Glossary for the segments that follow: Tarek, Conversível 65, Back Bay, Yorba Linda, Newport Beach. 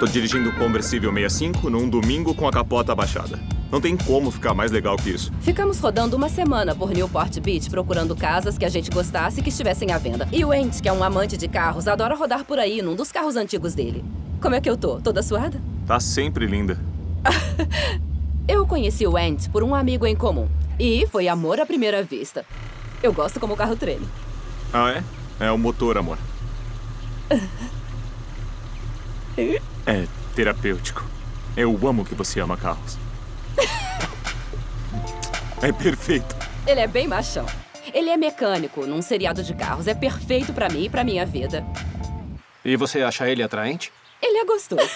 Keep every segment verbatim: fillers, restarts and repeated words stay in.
Tô dirigindo um Conversível sessenta e cinco num domingo com a capota abaixada. Não tem como ficar mais legal que isso. Ficamos rodando uma semana por Newport Beach, procurando casas que a gente gostasse e que estivessem à venda. E o Ent, que é um amante de carros, adora rodar por aí num dos carros antigos dele. Como é que eu tô? Toda suada? Tá sempre linda. Eu conheci o Ent por um amigo em comum. E foi amor à primeira vista. Eu gosto como o carro treme. Ah, é? É o motor, amor. É terapêutico. Eu amo que você ama carros. É perfeito. Ele é bem machão. Ele é mecânico num seriado de carros. É perfeito pra mim e pra minha vida. E você acha ele atraente? Ele é gostoso.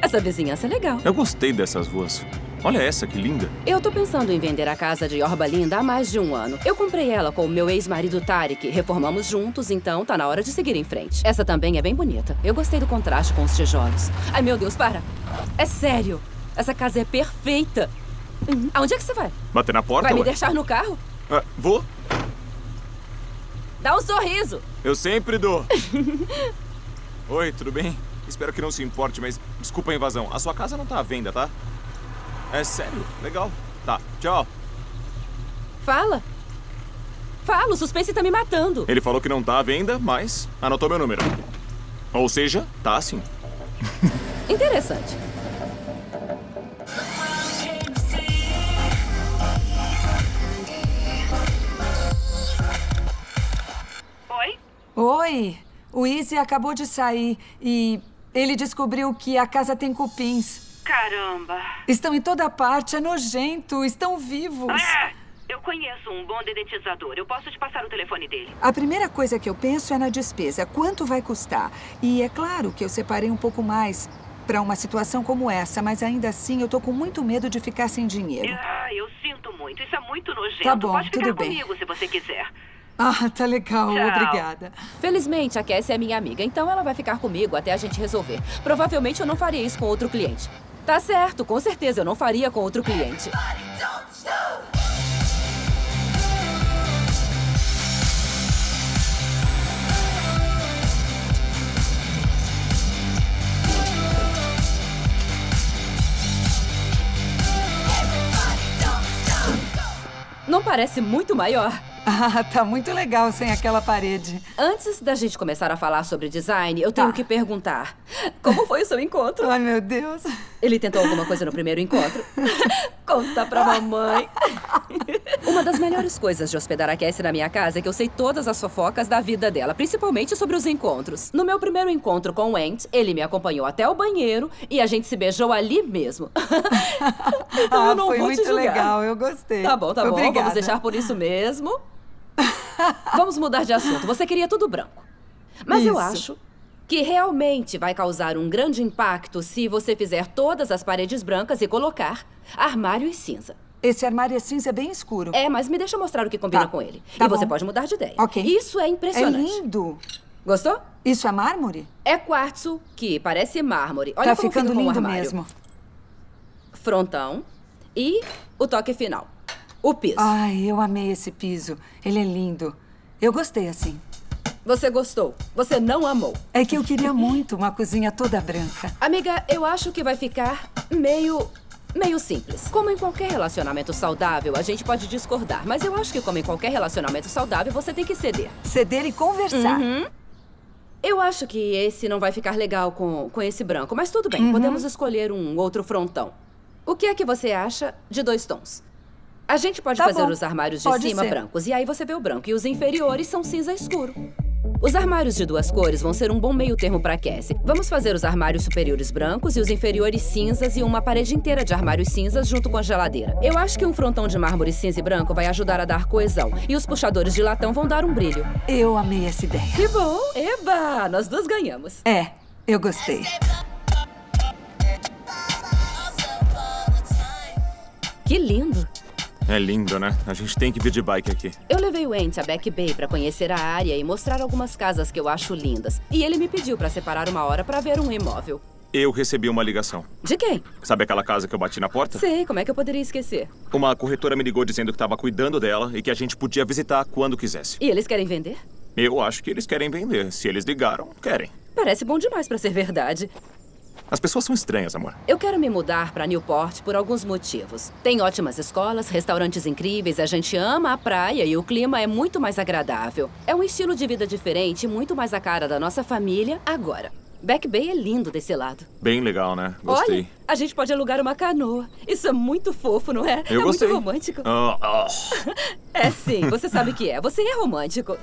Essa vizinhança é legal. Eu gostei dessas ruas. Olha essa, que linda. Eu tô pensando em vender a casa de Yorba Linda há mais de um ano. Eu comprei ela com o meu ex-marido Tarek. Reformamos juntos, então tá na hora de seguir em frente. Essa também é bem bonita. Eu gostei do contraste com os tijolos. Ai, meu Deus, para. É sério. Essa casa é perfeita. Uhum. Aonde é que você vai? Bater na porta? Vai me ué? deixar no carro? Ah, vou. Dá um sorriso. Eu sempre dou. Oi, tudo bem? Espero que não se importe, mas desculpa a invasão. A sua casa não tá à venda, tá? É sério? Legal. Tá, tchau. Fala. Fala, o suspense tá me matando. Ele falou que não tá à venda, mas anotou meu número. Ou seja, tá sim. Interessante. Oi? Oi. O Izzy acabou de sair e ele descobriu que a casa tem cupins. Caramba! Estão em toda parte, é nojento, estão vivos. Ah, eu conheço um bom dedetizador, eu posso te passar o telefone dele. A primeira coisa que eu penso é na despesa, quanto vai custar? E é claro que eu separei um pouco mais para uma situação como essa, mas ainda assim eu tô com muito medo de ficar sem dinheiro. Ah, eu sinto muito, isso é muito nojento. Tá bom, pode ficar tudo bem. Comigo se você quiser. Ah, tá legal. Tchau. Obrigada. Felizmente, a Cassie é minha amiga, então ela vai ficar comigo até a gente resolver. Provavelmente eu não faria isso com outro cliente. Tá certo, com certeza eu não faria com outro cliente. Não parece muito maior? Ah, tá muito legal sem aquela parede. Antes da gente começar a falar sobre design, eu tenho tá. que perguntar. Como foi o seu encontro? Ai, meu Deus. Ele tentou alguma coisa no primeiro encontro? Conta pra mamãe. Uma das melhores coisas de hospedar a Cassie na minha casa é que eu sei todas as fofocas da vida dela, principalmente sobre os encontros. No meu primeiro encontro com o Ent, ele me acompanhou até o banheiro e a gente se beijou ali mesmo. Então ah, eu não foi vou muito te julgar. legal, eu gostei. Tá bom, tá Obrigada. bom, vamos deixar por isso mesmo. Vamos mudar de assunto. Você queria tudo branco. Mas isso. eu acho que realmente vai causar um grande impacto se você fizer todas as paredes brancas e colocar armário e cinza. Esse armário é cinza bem escuro. É, mas me deixa mostrar o que combina tá. com ele. Tá e bom. você pode mudar de ideia. Ok. Isso é impressionante. É lindo. Gostou? Isso é mármore? É quartzo que parece mármore. Olha tá como ficando lindo com o armário. mesmo. Frontão e o toque final. O piso. Ai, eu amei esse piso. Ele é lindo. Eu gostei assim. Você gostou. Você não amou. É que eu queria muito uma cozinha toda branca. Amiga, eu acho que vai ficar meio... meio simples. Como em qualquer relacionamento saudável, a gente pode discordar. Mas eu acho que como em qualquer relacionamento saudável, você tem que ceder. Ceder e conversar. Uhum. Eu acho que esse não vai ficar legal com, com esse branco. Mas tudo bem, uhum. podemos escolher um outro frontão. O que é que você acha de dois tons? A gente pode tá fazer bom. os armários de pode cima ser. brancos, e aí você vê o branco. E os inferiores são cinza escuro. Os armários de duas cores vão ser um bom meio termo para Cassie. Vamos fazer os armários superiores brancos e os inferiores cinzas e uma parede inteira de armários cinzas junto com a geladeira. Eu acho que um frontão de mármore cinza e branco vai ajudar a dar coesão. E os puxadores de latão vão dar um brilho. Eu amei essa ideia. Que bom! Eba! Nós duas ganhamos. É, eu gostei. Que lindo! É lindo, né? A gente tem que vir de bike aqui. Eu levei o Ent a Back Bay pra conhecer a área e mostrar algumas casas que eu acho lindas. E ele me pediu pra separar uma hora pra ver um imóvel. Eu recebi uma ligação. De quem? Sabe aquela casa que eu bati na porta? Sei, como é que eu poderia esquecer? Uma corretora me ligou dizendo que tava cuidando dela e que a gente podia visitar quando quisesse. E eles querem vender? Eu acho que eles querem vender. Se eles ligaram, querem. Parece bom demais pra ser verdade. As pessoas são estranhas, amor. Eu quero me mudar pra Newport por alguns motivos. Tem ótimas escolas, restaurantes incríveis, a gente ama a praia e o clima é muito mais agradável. É um estilo de vida diferente, muito mais a cara da nossa família agora. Back Bay é lindo desse lado. Bem legal, né? Gostei. Olha, a gente pode alugar uma canoa. Isso é muito fofo, não é? Eu gostei. É muito romântico. Oh, oh. É sim, você sabe que é. Você é romântico.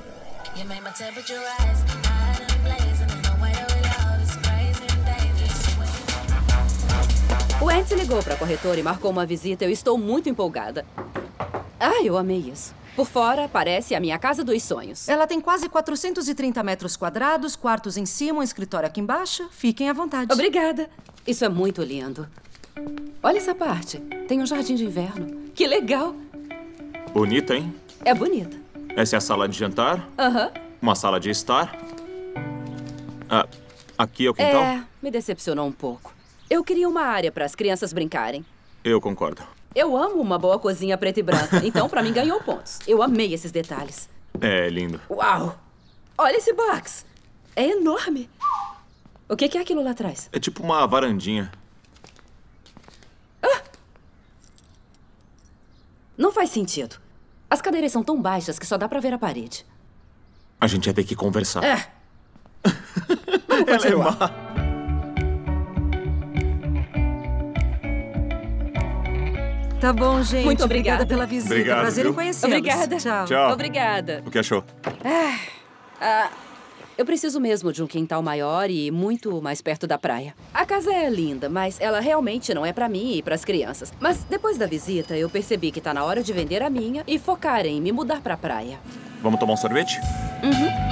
O Ed ligou para a corretora e marcou uma visita. Eu estou muito empolgada. Ah, eu amei isso. Por fora, parece a minha casa dos sonhos. Ela tem quase quatrocentos e trinta metros quadrados, quartos em cima, um escritório aqui embaixo. Fiquem à vontade. Obrigada. Isso é muito lindo. Olha essa parte. Tem um jardim de inverno. Que legal. Bonita, hein? É bonita. Essa é a sala de jantar. Aham. Uhum. Uma sala de estar. Ah, aqui é o quintal? É, me decepcionou um pouco. Eu queria uma área para as crianças brincarem. Eu concordo. Eu amo uma boa cozinha preta e branca, então pra mim ganhou pontos. Eu amei esses detalhes. É, lindo. Uau! Olha esse box! É enorme! O que é aquilo lá atrás? É tipo uma varandinha. Ah! Não faz sentido. As cadeiras são tão baixas que só dá pra ver a parede. A gente ia ter que conversar. É! Vamos continuar. Ela é má. Tá bom, gente. Muito obrigada, obrigada pela visita. Obrigado, prazer viu? Em conhecê-los. Obrigada. Tchau. Tchau. Obrigada. O que achou? Ah, ah, eu preciso mesmo de um quintal maior e muito mais perto da praia. A casa é linda, mas ela realmente não é pra mim e pras crianças. Mas depois da visita, eu percebi que tá na hora de vender a minha e focar em me mudar pra praia. Vamos tomar um sorvete? Uhum.